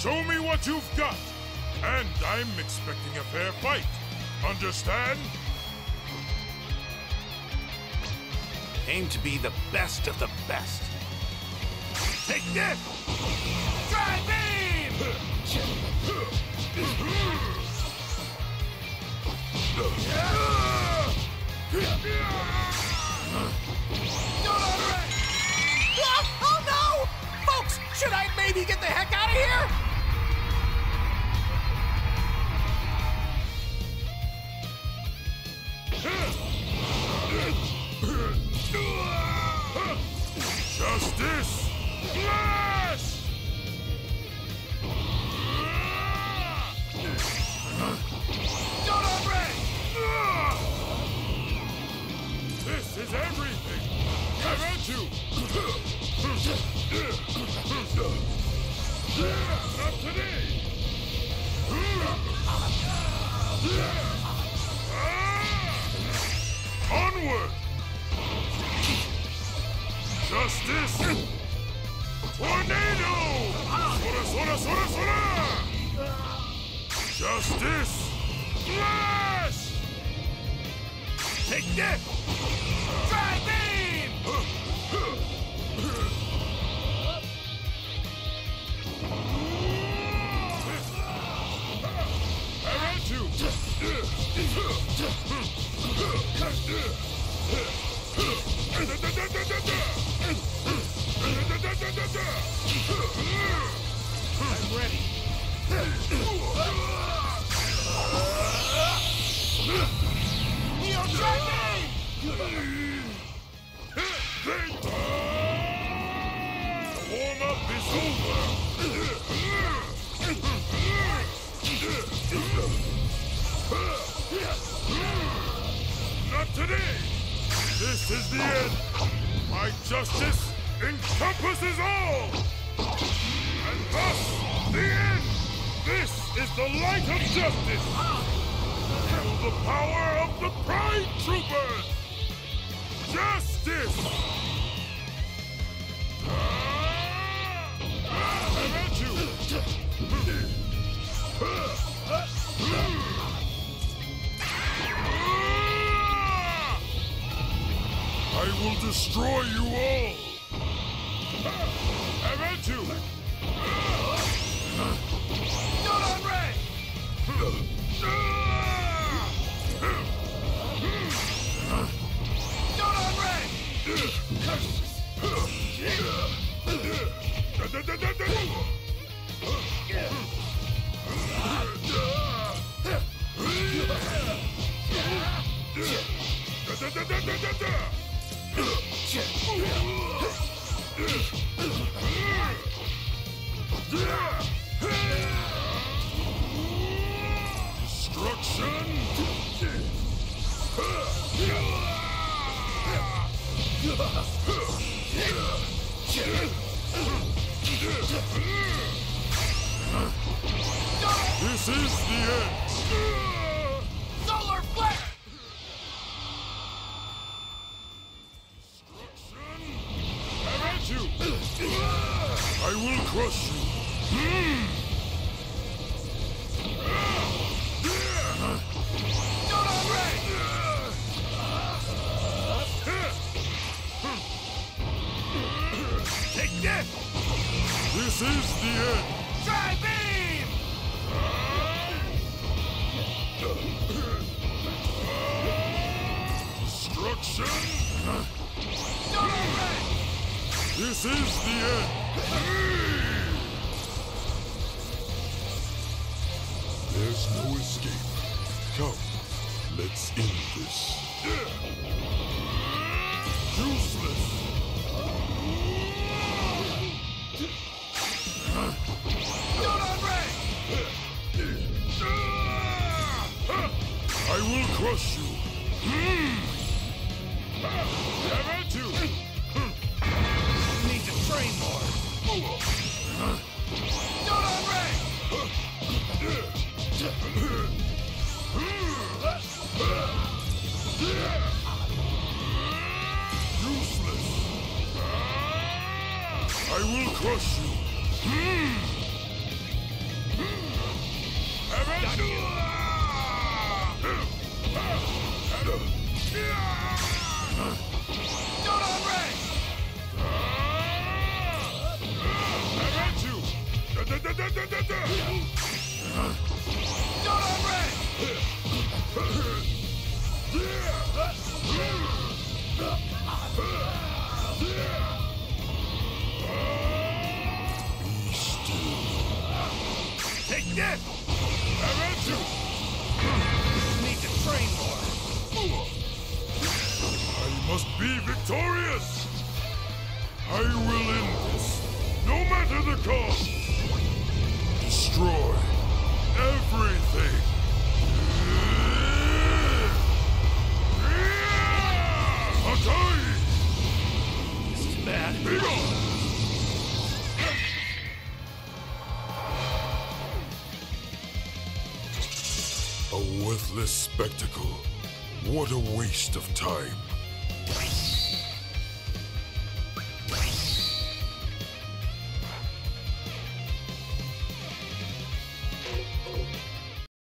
Show me what you've got, and I'm expecting a fair fight. Understand? Aim to be the best of the best. Take this! Tri-Beam! Oh no! Folks, should I maybe get the heck out of here? Justice! Flash! Solar Flare! This is everything! Haven't you? Not today! Onward! Justice! Tornado! Sora, Sora, Sora, Sora! Justice! Flash! Take this! Tri-Beam! I'm ready. Neo, the warm-up is over. Not today. This is the end. My justice encompasses all. And thus, the end. This is the light of justice. Feel the power of the Pride Troopers. Justice. About you. I will destroy you all! I read you! Solar Flare! Solar Flare! Destruction! This is the end! Solar Flare! I will crush you. Take this! This is the end. Tri-Beam! Destruction! This is the end. There's no escape. Come, let's end this. Useless. I will crush you. Need to train more. Useless. I will crush you. Spectacle. What a waste of time.